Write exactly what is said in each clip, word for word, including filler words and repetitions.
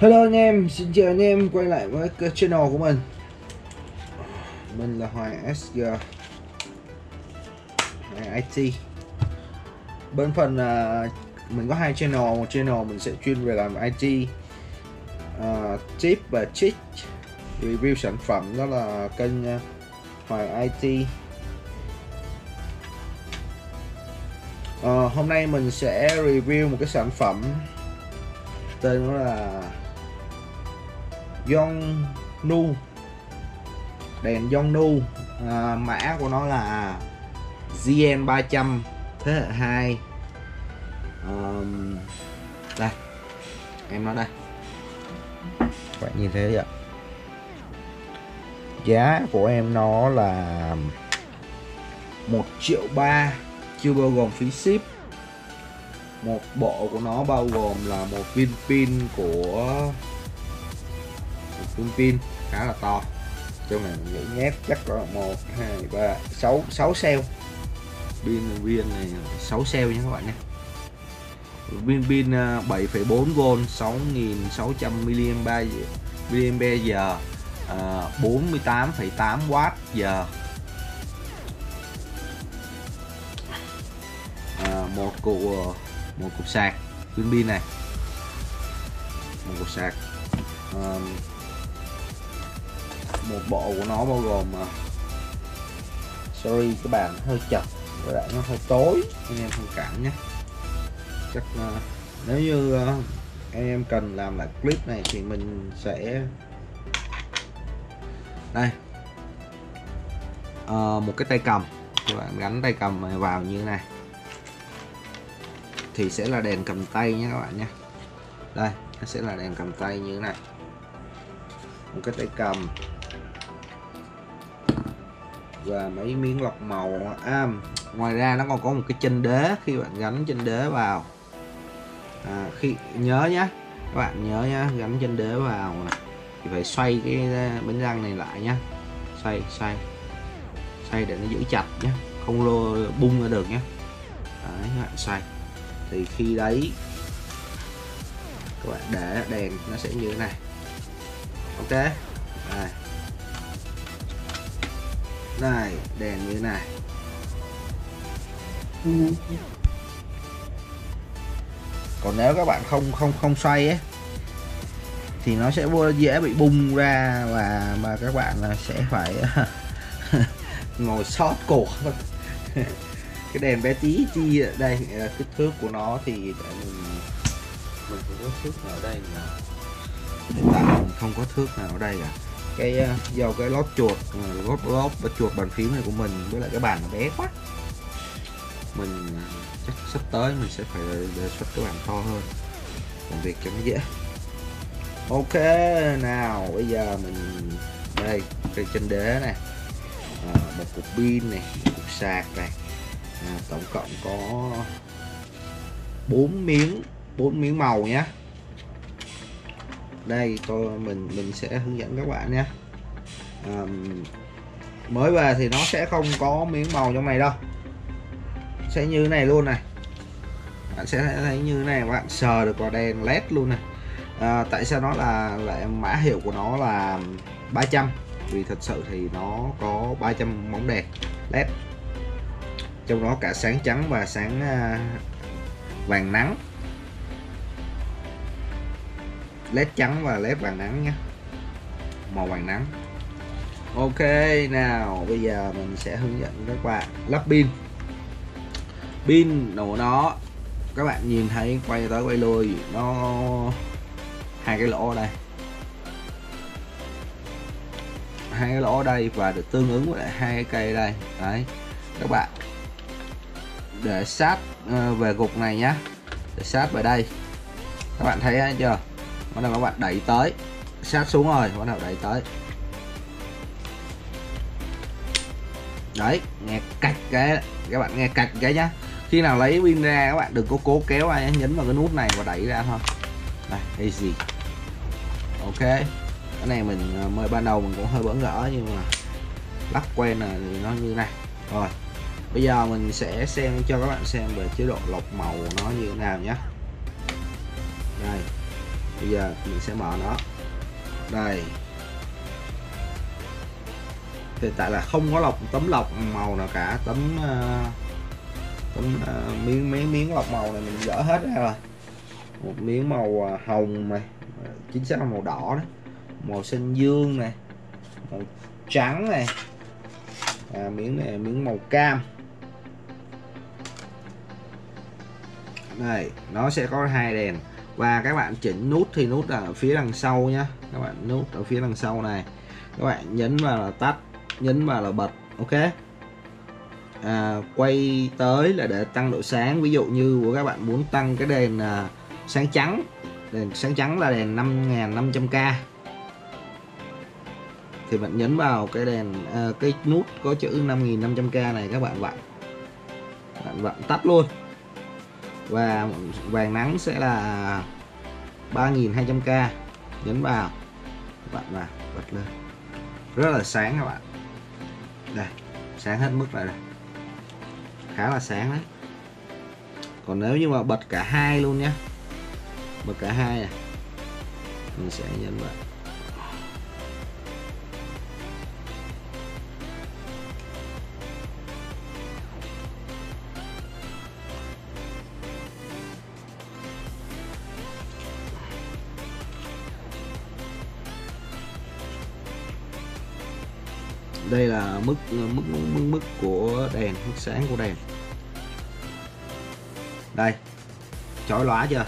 Hello anh em, xin chào anh em quay lại với cái channel của mình. Mình là Hoàng ét giê, Hoàng i tê. Bên phần uh, mình có hai channel, một channel mình sẽ chuyên về làm i tê, uh, tip và trick, review sản phẩm, đó là kênh uh, Hoàng i tê. Uh, hôm nay mình sẽ review một cái sản phẩm tên nó là Yongnuo, đèn Yongnuo, à, mã của nó là G N ba trăm thế hệ hai. À, đây em nó đây, các bạn nhìn thấy ạ, giá của em nó là một triệu ba, chưa bao gồm phí ship. Một bộ của nó bao gồm là một viên pin của một viên pin khá là to, trong này mình nghĩ nhét chắc có một hai ba sáu sáu cell pin, viên này sáu cell nha các bạn nha. Viên pin bảy phẩy bốn vôn, sáu nghìn sáu trăm mi li am pe giờ, bốn mươi tám phẩy tám oát giờ. Một cụ một cục sạc pin pin này, một cục sạc. À, một bộ của nó bao gồm uh, sorry các bạn, hơi chật và lại nó hơi tối, anh em thông cảm nhé. Chắc uh, nếu như uh, anh em cần làm lại clip này thì mình sẽ đây, uh, một cái tay cầm, các bạn gắn tay cầm vào như thế này thì sẽ là đèn cầm tay nha các bạn nha. Đây, nó sẽ là đèn cầm tay như thế này, một cái tay cầm và mấy miếng lọc màu. À, ngoài ra nó còn có một cái chân đế, khi bạn gắn chân đế vào, à, khi nhớ nhé các bạn, nhớ nhé, gắn chân đế vào thì phải xoay cái bánh răng này lại nhé, xoay xoay xoay để nó giữ chặt nhé, không lô bung ra được nhé. Đấy, các bạn xoay thì khi đấy các bạn để đèn nó sẽ như thế này. Ok, này, này đèn như thế này. Còn nếu các bạn không không không xoay ấy, thì nó sẽ dễ bị bung ra và mà các bạn sẽ phải ngồi sót cổ. Cái đèn bé tí chi đây, kích thước của nó thì mình mình không có thước nào ở đây cả. Hiện tại mình không có thước nào ở đây cả. Cái do cái lót chuột, lót lót và chuột bàn phím này của mình với lại cái bàn nó bé quá. Mình chắc sắp tới mình sẽ phải đề xuất cái bàn to hơn, làm việc cho nó dễ. Ok, nào bây giờ mình đây, cái chân đế này, à, một cục pin này, một cục sạc này. À, tổng cộng có bốn miếng, bốn miếng màu nhé. Đây tôi mình mình sẽ hướng dẫn các bạn nhé. À, mới về thì nó sẽ không có miếng màu trong này đâu, sẽ như này luôn này, bạn sẽ thấy như này, bạn sờ được vào đèn led luôn này. À, tại sao nó là lại mã hiệu của nó là ba trăm? Vì thật sự thì nó có ba trăm bóng đèn led, trong đó cả sáng trắng và sáng vàng nắng, led trắng và led vàng nắng nhé, màu vàng nắng. Ok, nào bây giờ mình sẽ hướng dẫn các bạn lắp pin. Pin của nó các bạn nhìn thấy quay tới quay lui nó hai cái lỗ ở đây, hai cái lỗ ở đây và được tương ứng với lại hai cái cây đây. Đấy, các bạn để sát về gục này nhá, để sát về đây, các bạn thấy hay chưa? Bắt đầu các bạn đẩy tới, sát xuống rồi, bắt đầu đẩy tới. Đấy, nghe cạch cái, các bạn nghe cạch cái nhá. Khi nào lấy pin ra các bạn đừng có cố kéo ai, nhấn vào cái nút này và đẩy ra thôi. Đây, easy. Ok, cái này mình mới ban đầu mình cũng hơi bỡ ngỡ nhưng mà lắp quen là nó như này rồi. Bây giờ mình sẽ xem cho các bạn xem về chế độ lọc màu của nó như thế nào nhé. Đây, Bây giờ mình sẽ mở nó. Đây. Hiện tại là không có lọc tấm lọc màu nào cả, tấm uh, tấm uh, miếng miếng miếng lọc màu này mình dỡ hết ra rồi. Một miếng màu hồng này, chính xác là màu đỏ đó, màu xanh dương này, màu trắng này, à, miếng này miếng màu cam. Đây, nó sẽ có hai đèn và các bạn chỉnh nút thì nút ở phía đằng sau nhá, các bạn nút ở phía đằng sau này, các bạn nhấn vào là tắt, nhấn vào là bật, ok. À, quay tới là để tăng độ sáng, ví dụ như của các bạn muốn tăng cái đèn à, sáng trắng, đèn sáng trắng là đèn năm nghìn năm trăm k thì bạn nhấn vào cái đèn à, cái nút có chữ năm nghìn năm trăm k này, các bạn vặn bạn vặn tắt luôn. Và vàng nắng sẽ là ba nghìn hai trăm k, nhấn vào bạn vào bật lên, rất là sáng các bạn. Đây, sáng hết mức rồi đây, khá là sáng đấy. Còn nếu như mà bật cả hai luôn nhé, bật cả hai này, mình sẽ nhấn vào. Đây là mức mức mức mức của đèn, mức sáng của đèn. Đây, chói lóa chưa?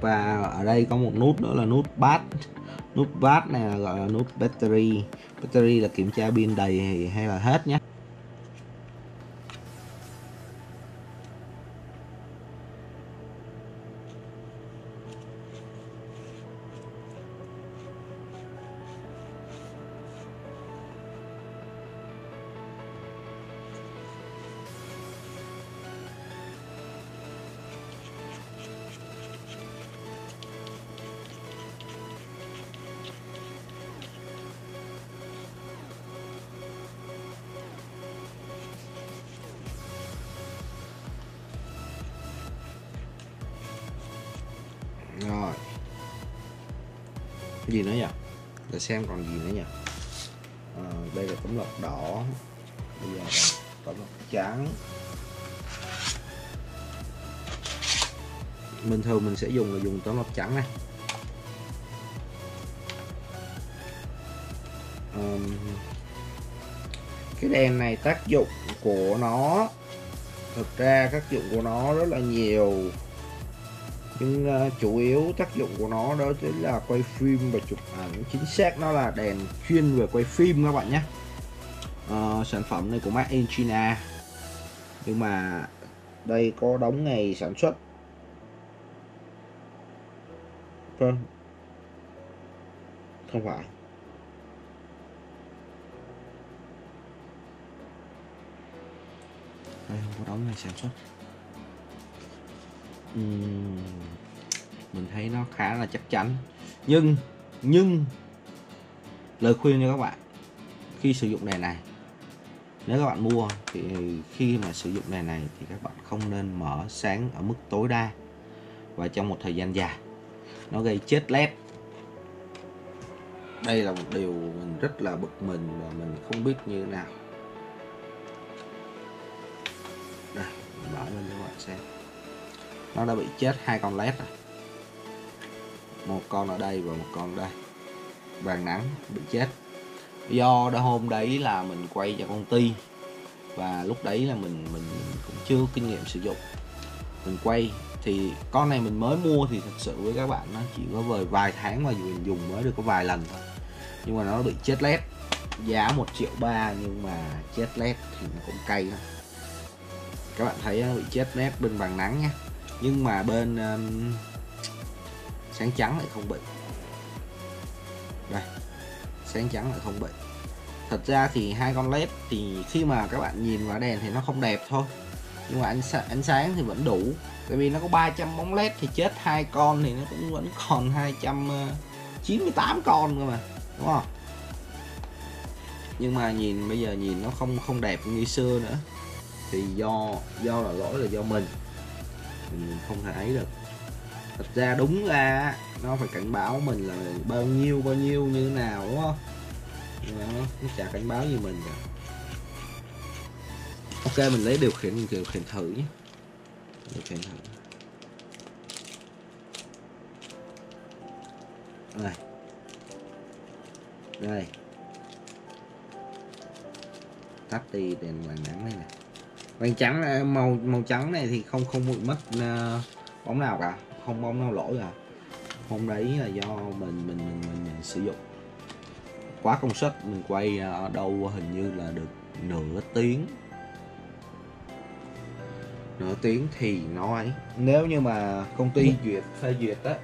Và ở đây có một nút nữa là nút bát, nút bát này là gọi là nút battery, battery là kiểm tra pin đầy hay là hết nhé. Rồi, cái gì nữa nhỉ? Để xem còn gì nữa nhỉ? À, đây là tấm lọc đỏ, bây giờ là tấm lọc trắng. Bình thường mình sẽ dùng là dùng tấm lọc trắng này. À, cái đèn này tác dụng của nó, thực ra tác dụng của nó rất là nhiều. Nhưng uh, chủ yếu tác dụng của nó đó chính là quay phim và chụp ảnh, chính xác nó là đèn chuyên về quay phim các bạn nhé. Uh, sản phẩm này của Made in China, nhưng mà đây có đóng ngày sản xuất. Không phải. Đây không có đóng ngày sản xuất. Uhm, mình thấy nó khá là chắc chắn, nhưng nhưng lời khuyên cho các bạn khi sử dụng đèn này, nếu các bạn mua thì khi mà sử dụng đèn này thì các bạn không nên mở sáng ở mức tối đa và trong một thời gian dài, nó gây chết led. Đây là một điều mình rất là bực mình và mình không biết như thế nào. Đây, mình mở lên cho các bạn xem. Nó đã bị chết hai con led rồi, một con ở đây và một con ở đây, vàng nắng bị chết. Do đó hôm đấy là mình quay cho công ty và lúc đấy là mình mình cũng chưa có kinh nghiệm sử dụng, mình quay. Thì con này mình mới mua thì thật sự với các bạn nó chỉ có vời vài tháng mà mình dùng mới được có vài lần thôi, nhưng mà nó bị chết led, giá một triệu ba nhưng mà chết led thì nó cũng cay thôi. Các bạn thấy nó bị chết led bên bằng nắng nhé, nhưng mà bên um, sáng trắng lại không bị. Đây, sáng trắng lại không bị. Thật ra thì hai con led thì khi mà các bạn nhìn vào đèn thì nó không đẹp thôi, nhưng mà ánh sáng, ánh sáng thì vẫn đủ. Tại vì nó có ba trăm bóng led thì chết hai con thì nó cũng vẫn còn hai trăm chín mươi tám con cơ mà, đúng không? Nhưng mà nhìn bây giờ nhìn nó không không đẹp như xưa nữa, thì do do là lỗi là do mình mình không thể ấy được. Thật ra đúng ra nó phải cảnh báo mình là bao nhiêu bao nhiêu như thế nào, đúng không? Nhưng mà nó cũng chả cảnh báo gì mình cả. Ok, mình lấy điều khiển, mình điều khiển thử nhé. Điều khiển thử. Đây. Đây. Tắt đi đèn vàng nắng này nè. Vàng trắng, màu màu trắng này thì không không bị mất bóng nào cả, không bóng nào lỗi cả. Hôm đấy là do mình mình mình, mình, mình, mình sử dụng quá công suất, mình quay ở đâu hình như là được nửa tiếng. Nửa tiếng thì nó ấy, nếu như mà công ty duyệt phê duyệt á.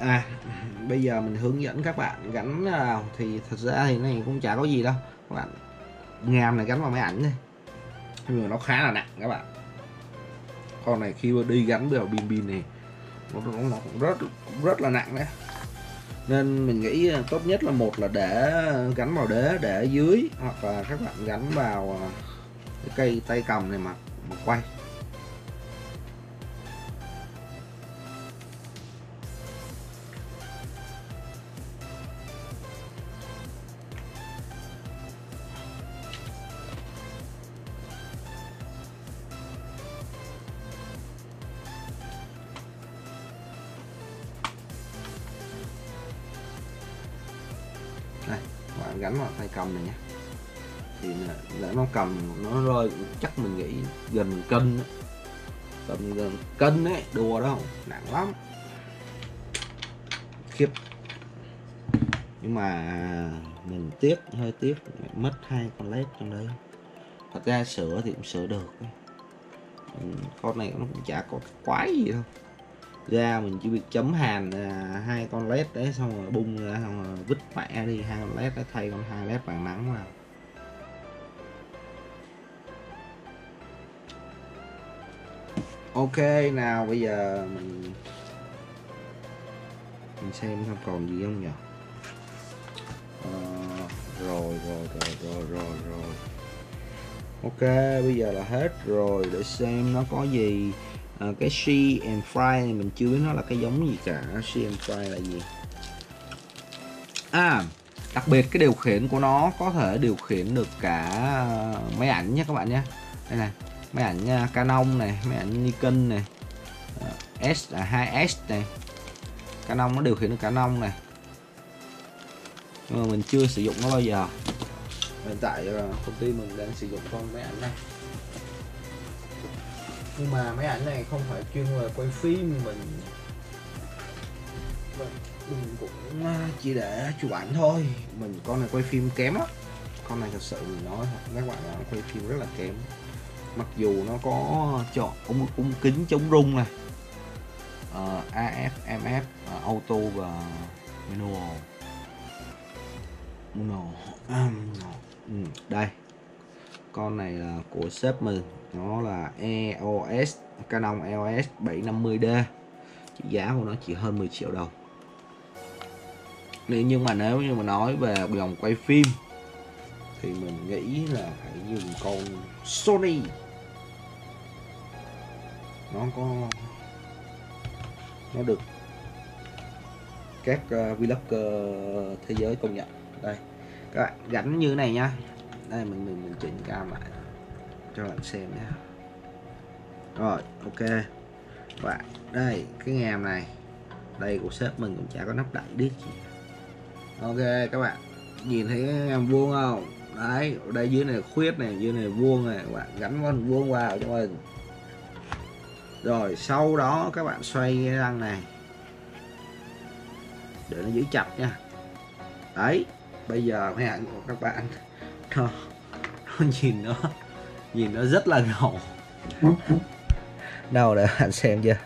À bây giờ mình hướng dẫn các bạn gắn nào, thì thật ra thì này cũng chả có gì đâu các bạn. Ngàm này gắn vào máy ảnh này, nhưng mà nó khá là nặng các bạn. Con này khi đi gắn vào pin pin này nó, nó cũng rất rất là nặng đấy, nên mình nghĩ tốt nhất là một là để gắn vào đế để dưới, hoặc là các bạn gắn vào cái cây tay cầm này mà mà quay. Đây, bạn gắn vào tay cầm này nhé. Thì là nó cầm nó rơi chắc mình nghĩ gần cân, tầm gần cân ấy, đùa đâu, nặng lắm khiếp. Nhưng mà mình tiếc, hơi tiếc mất hai con led trong đấy. Thật ra sửa thì cũng sửa được, con này nó cũng chả có quái gì đâu, ra mình chỉ việc chấm hàn hai con led đấy, xong rồi bung ra, xong rồi vứt mẹ đi hai con led đấy, thay con hai led vàng nắng vào. Ok, nào bây giờ mình mình xem không còn gì không nhỉ? À, rồi, rồi rồi rồi rồi rồi. Ok, bây giờ là hết rồi, để xem nó có gì. À, cái She and Fry này mình chưa biết nó là cái giống gì cả. She and Fry là gì? À, đặc biệt cái điều khiển của nó có thể điều khiển được cả máy ảnh nha các bạn nhé. Đây này, máy ảnh Canon này, máy ảnh Nikon này, S hai S này, Canon nó điều khiển được Canon này, nhưng mà mình chưa sử dụng nó bao giờ. Hiện tại là công ty mình đang sử dụng con máy ảnh này, nhưng mà máy ảnh này không phải chuyên về quay phim, mình mình cũng chỉ để chụp ảnh thôi. Mình con này quay phim kém lắm, con này thật sự mình nói các bạn là quay phim rất là kém. Mặc dù nó có chọn ống, ống kính chống rung này, uh, a ép, em ép, uh, auto và manual. manual. Ah, manual. Ừ, đây, con này là của sếp mình, nó là e o ét, Canon e o ét bảy trăm năm mươi D, giá của nó chỉ hơn mười triệu đồng. Nên nhưng mà nếu như mà nói về dòng quay phim thì mình nghĩ là hãy dùng con Sony, nó có nó được các uh, vlogger thế giới công nhận. Đây các bạn gắn như thế này nha, đây mình mình mình chỉnh cam lại cho bạn xem nhé. Rồi ok các bạn, đây cái ngàm này, đây của sếp mình cũng chả có nắp đậy đít gì. Ok các bạn nhìn thấy cái ngàm vuông không? Đấy, ở đây dưới này khuyết này, dưới này vuông này, các bạn gắn con vuông vào cho mình. Rồi sau đó các bạn xoay cái răng này để nó giữ chặt nha. Đấy, bây giờ máy ảnh của các bạn nó, nó nhìn nó nhìn nó rất là ngầu. Đâu để bạn xem chưa.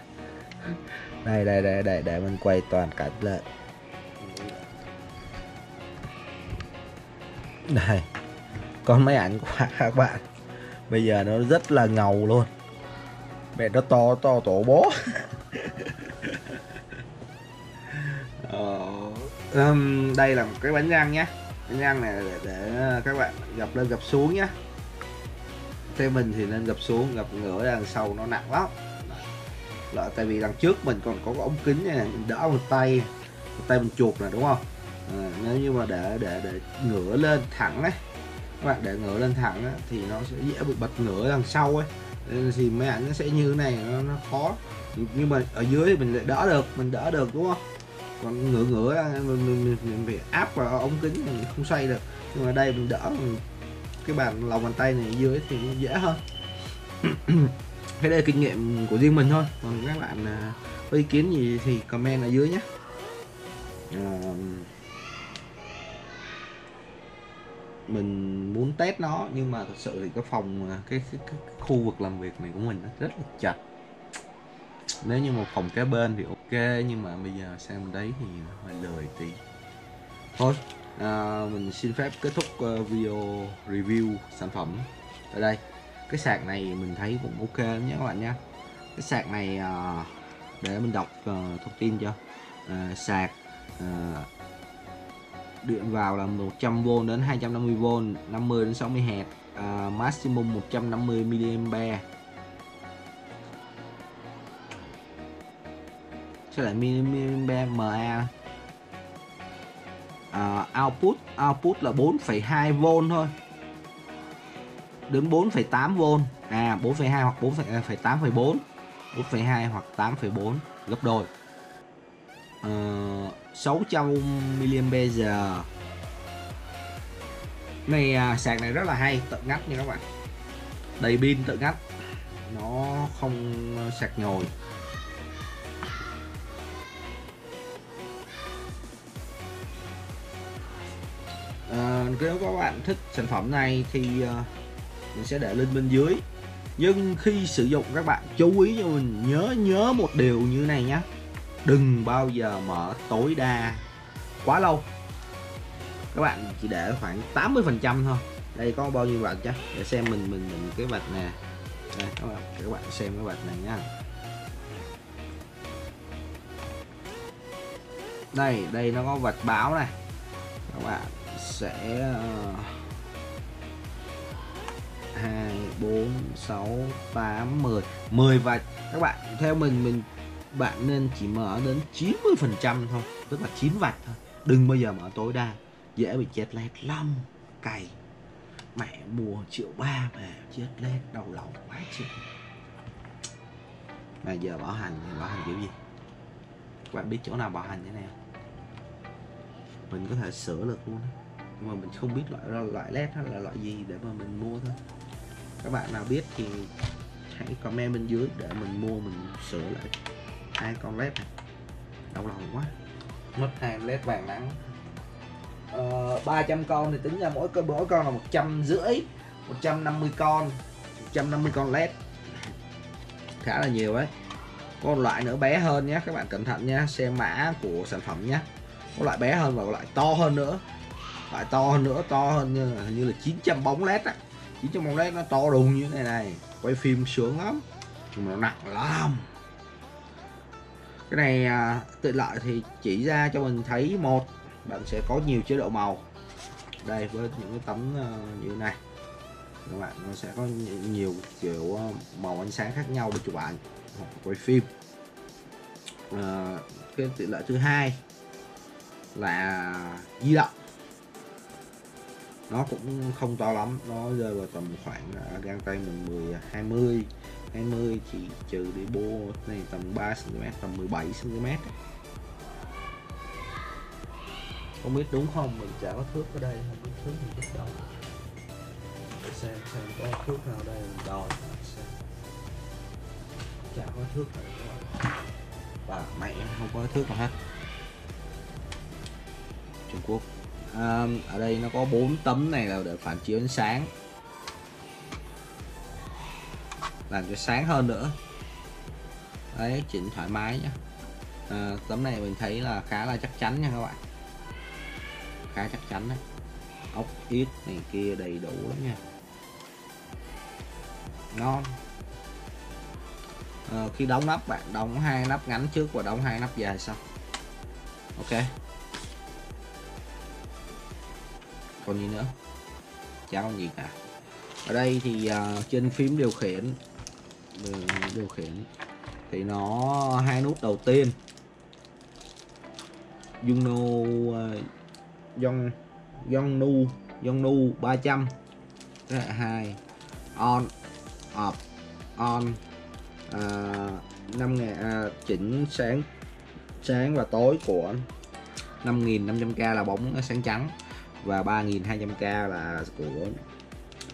Đây đây đây đây, để mình quay toàn cảnh lên. Đây, con máy ảnh của các bạn bây giờ nó rất là ngầu luôn. Mẹ nó to to tổ bố. ờ, um, Đây là một cái bánh răng nhé. Bánh răng này để, để các bạn gập lên gập xuống nhé. Tay mình thì nên gập xuống, gập ngửa đằng sau nó nặng lắm. Là tại vì đằng trước mình còn có cái ống kính này, mình đỡ một tay, một tay mình chuột này đúng không? À, nếu như mà để để để ngửa lên thẳng ấy, các bạn để ngửa lên thẳng ấy, thì nó sẽ dễ bị bật ngửa đằng sau ấy, nên thì máy ảnh nó sẽ như thế này, nó, nó khó. Nhưng mà ở dưới thì mình lại đỡ được, mình đỡ được đúng không? Còn ngửa ngửa mình, mình, mình, mình phải áp vào ống kính mình không xoay được. Nhưng mà đây mình đỡ mình, cái bàn lòng bàn tay này ở dưới thì nó dễ hơn. Cái đây là kinh nghiệm của riêng mình thôi, còn các bạn có ý kiến gì thì comment ở dưới nhé. À, mình muốn test nó nhưng mà thật sự thì cái phòng cái, cái, cái khu vực làm việc này của mình nó rất là chặt. Nếu như một phòng kế bên thì ok, nhưng mà bây giờ sang đấy thì hơi lười tí thôi. À, mình xin phép kết thúc video review sản phẩm ở đây. Cái sạc này mình thấy cũng ok nhé các bạn nhé. Cái sạc này để mình đọc thông tin cho. À, sạc à, điện vào là một trăm vôn đến hai trăm năm mươi vôn, năm mươi đến sáu mươi héc, à, maximum một trăm năm mươi mi li am pe giờ. Sẽ lại mAh ma. À, output output là bốn phẩy hai vôn thôi. Đến bốn phẩy tám vôn. À, bốn phẩy hai hoặc bốn phẩy tám phẩy bốn. bốn phẩy hai hoặc tám phẩy bốn, gấp đôi. Uh, sáu trăm mi li am pe giờ. Này à, sạc này rất là hay, tự ngắt nha các bạn. Đầy pin tự ngắt. Nó không sạc nhồi. Uh, nếu các bạn thích sản phẩm này thì uh, mình sẽ để link bên dưới. Nhưng khi sử dụng các bạn chú ý cho mình, nhớ nhớ một điều như này nhé. Đừng bao giờ mở tối đa quá lâu. Các bạn chỉ để khoảng tám mươi phần trăm thôi. Đây có bao nhiêu vạch chứ? Để xem mình mình mình cái vạch nè. Đây, các bạn các bạn xem cái vạch này nhá. Đây, đây nó có vạch báo này. Các bạn sẽ hai bốn sáu tám mười, mười vạch. Các bạn theo mình mình bạn nên chỉ mở đến chín mươi phần trăm thôi, tức là chín vạch thôi. Đừng bao giờ mở tối đa, dễ bị chết lét lắm. Cày mẹ mua triệu ba mà chết lét đầu lòng quá chịu. Mà giờ bảo hành thì bảo hành kiểu gì? Các bạn biết chỗ nào bảo hành thế nào? Mình có thể sửa được luôn, nhưng mà mình không biết loại loại lét hay là loại gì để mà mình mua thôi. Các bạn nào biết thì hãy comment bên dưới để mình mua mình sửa lại. Hai con led này đau lòng quá, mất hai led vàng nắng. ờ, ba trăm con thì tính ra mỗi con mỗi con là một trăm rưỡi, một trăm năm mươi con, một trăm năm mươi con led khá là nhiều đấy. Con loại nữa bé hơn nhé, các bạn cẩn thận nhé, xem mã của sản phẩm nhé. Có loại bé hơn và loại to hơn nữa, loại to hơn nữa to hơn như hình như là chín trăm bóng led á. Chín trăm bóng led nó to đùng như thế này này, quay phim sướng lắm, nhưng mà nó nặng lắm. Cái này à, tiện lợi thì chỉ ra cho mình thấy một, bạn sẽ có nhiều chế độ màu. Đây với những cái tấm uh, như này, các bạn sẽ có nhiều kiểu màu ánh sáng khác nhau để chụp ảnh hoặc quay phim. À, cái tiện lợi thứ hai là di động. Nó cũng không to lắm, nó rơi vào tầm khoảng uh, gang tay mình mười hai mươi hai mươi, chỉ trừ đi bô này tầm ba xăng ti mét, tầm mười bảy xăng ti mét. Không biết đúng không, mình chả có thước ở đây, không biết thước mình biết đâu. để xem xem có thước nào đây mình đòi xem. Chả có thước nào các bạn. Và mẹ không có thước nào hết. Trung Quốc. À, ở đây nó có bốn tấm này là để phản chiếu ánh sáng, làm cho sáng hơn nữa. Đấy, chỉnh thoải mái nhé. À, tấm này mình thấy là khá là chắc chắn nha các bạn, khá chắc chắn đấy, ốc ít này kia đầy đủ lắm nha, ngon. À, khi đóng nắp bạn đóng hai nắp ngắn trước và đóng hai nắp dài sau. Ok, còn gì nữa, chả còn gì cả. Ở đây thì uh, trên phím điều khiển điều khiển thì nó hai nút đầu tiên Yongnuo Yong Yongnuo Yongnuo ba trăm hai on off on năm ngày chỉnh sáng sáng và tối của năm nghìn năm trăm k là bóng sáng trắng và ba nghìn hai trăm k là của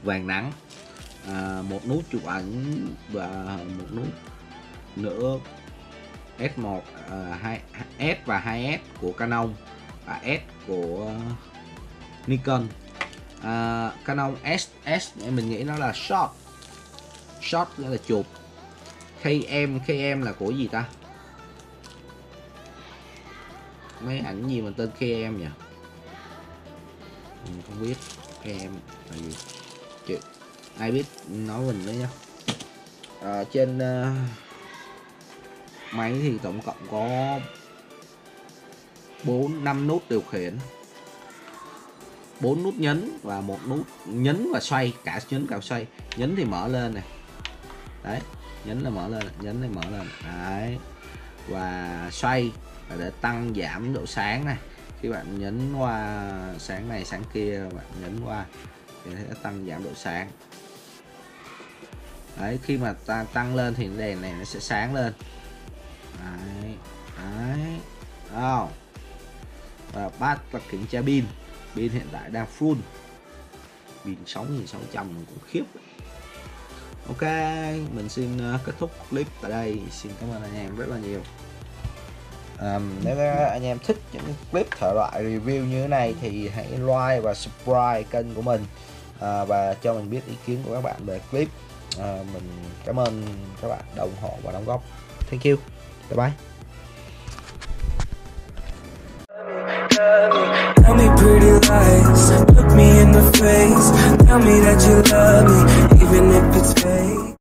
vàng nắng. À, một nút chụp ảnh và một nút nữa S một, à, S và hai S của Canon và S của Nikon. À, Canon S S mình nghĩ nó là shot, shot nghĩa là chụp. Km Km là của gì ta, mấy ảnh gì mà tên Km nhỉ, mình không biết Km là gì. Chị, ai biết nói mình đấy nhá. À, trên uh, máy thì tổng cộng có bốn năm nút điều khiển, bốn nút nhấn và một nút nhấn và xoay, cả nhấn cả xoay. Nhấn thì mở lên này, đấy, nhấn là mở lên, nhấn thì mở lên, đấy, và xoay là để tăng giảm độ sáng này. Khi bạn nhấn qua sáng này sáng kia, bạn nhấn qua thì sẽ tăng giảm độ sáng. Đấy, khi mà ta tăng lên thì đèn này nó sẽ sáng lên. Đấy, đấy, oh. Và bát và kiểm tra pin, pin hiện tại đang full, pin sáu nghìn sáu trăm cũng khiếp. Ok, mình xin kết thúc clip tại đây. Xin cảm ơn anh em rất là nhiều. Um, nếu các anh em thích những clip thể loại review như thế này thì hãy like và subscribe kênh của mình, à, và cho mình biết ý kiến của các bạn về clip. À, mình cảm ơn các bạn đã ủng hộ và đóng góp. Thank you, bye bye.